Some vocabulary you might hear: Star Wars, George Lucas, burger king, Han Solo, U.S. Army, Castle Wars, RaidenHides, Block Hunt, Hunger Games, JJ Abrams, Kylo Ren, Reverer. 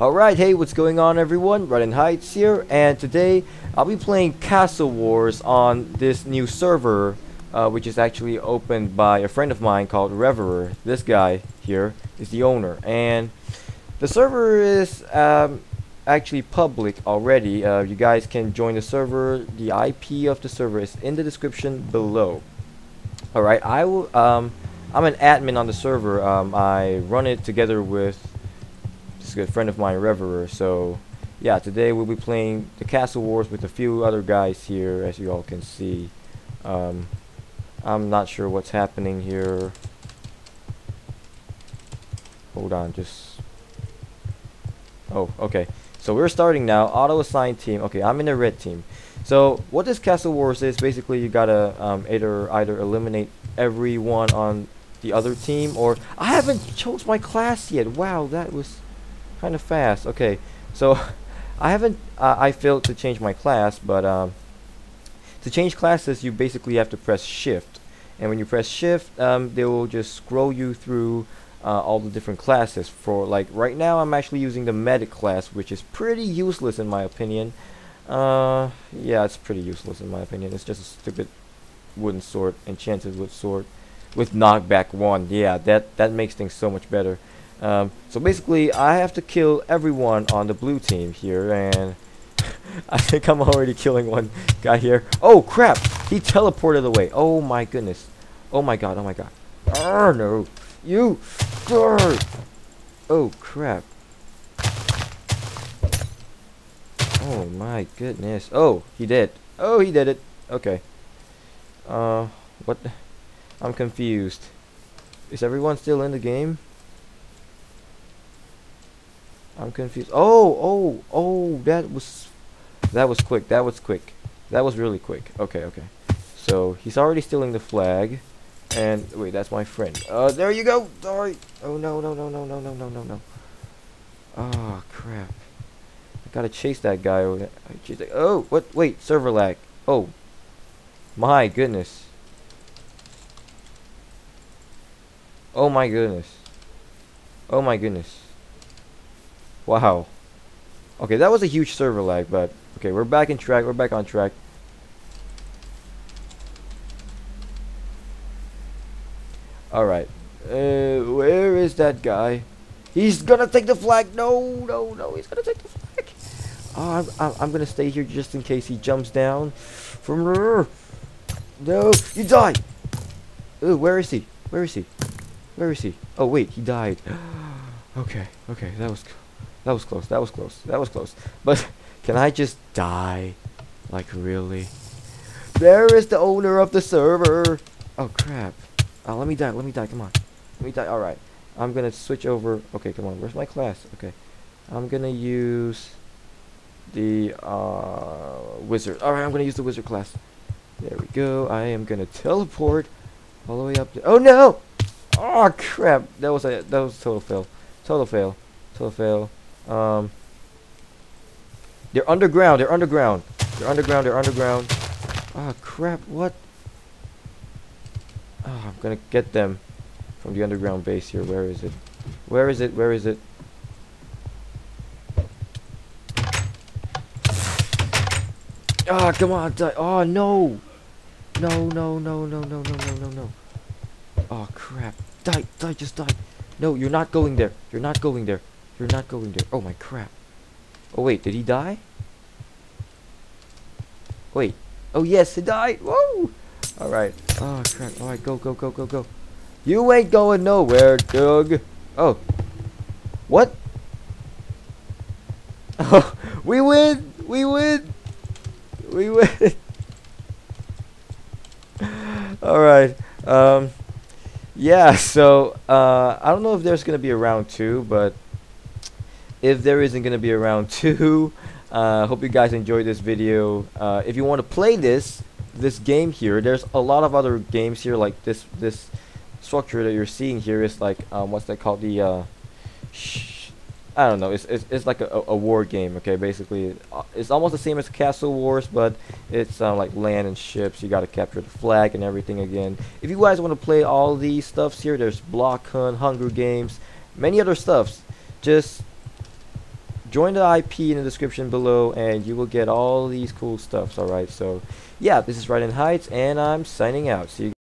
Alright, hey, what's going on everyone? RaidenHides here, and today I'll be playing Castle Wars on this new server, which is actually opened by a friend of mine called Reverer. This guy here is the owner, and the server is actually public already. You guys can join the server. The IP of the server is in the description below. Alright, I'm an admin on the server. I run it together with a good friend of mine, Reverer. So yeah, today we'll be playing the Castle Wars with a few other guys here, as you all can see. I'm not sure what's happening here. Hold on, just... oh, okay. So we're starting now. Auto-assigned team. Okay, I'm in the red team. So what this Castle Wars is, basically you gotta either eliminate everyone on the other team, or... I haven't chose my class yet. Wow, that was... kind of fast. Okay, so I failed to change my class, but to change classes you basically have to press shift, and when you press shift they will just scroll you through all the different classes. For like right now I'm actually using the medic class, which is pretty useless in my opinion. Yeah, it's pretty useless in my opinion. It's just a stupid wooden sword, enchanted wood sword with knockback 1. Yeah, that makes things so much better. So basically I have to kill everyone on the blue team here, and I think I'm already killing one guy here. Oh crap, he teleported away. Oh my goodness. Oh my god, oh my god. Arr, no. You. Arr. Oh crap. Oh my goodness. Oh, he did. Oh, he did it. Okay. What? I'm confused. Is everyone still in the game? I'm confused. Oh, that was quick. That was really quick. Okay. So he's already stealing the flag, and wait, that's my friend. There you go. Sorry. Oh no. Oh crap. I gotta chase that guy over there. Oh, what? Wait, server lag. Oh, my goodness. Oh my goodness. Oh my goodness. Wow. Okay, that was a huge server lag, but okay, we're back on track. Alright. Where is that guy? He's gonna take the flag. No, he's gonna take the flag. Oh, I'm gonna stay here just in case he jumps down from... No, he died. Ooh, where is he? Oh wait, he died. Okay, that was... That was close. But can I just die? Like, really? There is the owner of the server. Oh, crap. Oh, let me die. Come on. Let me die. All right. I'm going to switch over. Okay, come on. Where's my class? Okay. I'm going to use the wizard. All right, I'm going to use the wizard class. There we go. I am going to teleport all the way up there. Oh, no. Oh, crap. That was a total fail. They're underground. They're underground. Ah, crap. What? Oh, I'm gonna get them from the underground base here. Where is it? Ah, come on. Die. Oh, no. No. Oh, crap. Die. Just die. No, you're not going there. Oh my crap. Oh wait, did he die? Wait. Oh yes, he died. Whoa. All right. Oh crap. All right, go. You ain't going nowhere, Doug. Oh. What? Oh, we win. All right. Yeah, so I don't know if there's gonna be a round 2, but if there isn't gonna be a round 2, hope you guys enjoyed this video. If you want to play this game here, there's a lot of other games here. Like this structure that you're seeing here is like what's that called? The I don't know. It's like a war game. Okay, basically it's almost the same as Castle Wars, but it's like land and ships. You gotta capture the flag and everything again. If you guys want to play all these stuffs here, there's Block Hunt, Hunger Games, many other stuffs. just join the IP in the description below and you will get all these cool stuffs. Alright, so yeah, this is RaidenHides and I'm signing out. See you guys.